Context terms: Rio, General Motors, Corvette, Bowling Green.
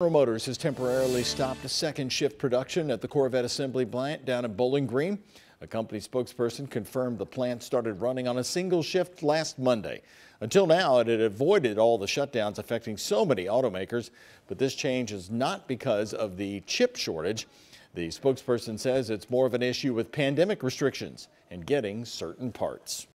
Motors has temporarily stopped a second shift production at the Corvette assembly plant down in Bowling Green. A company spokesperson confirmed the plant started running on a single shift last Monday. Until now, it had avoided all the shutdowns affecting so many automakers, but this change is not because of the chip shortage. The spokesperson says it's more of an issue with pandemic restrictions and getting certain parts.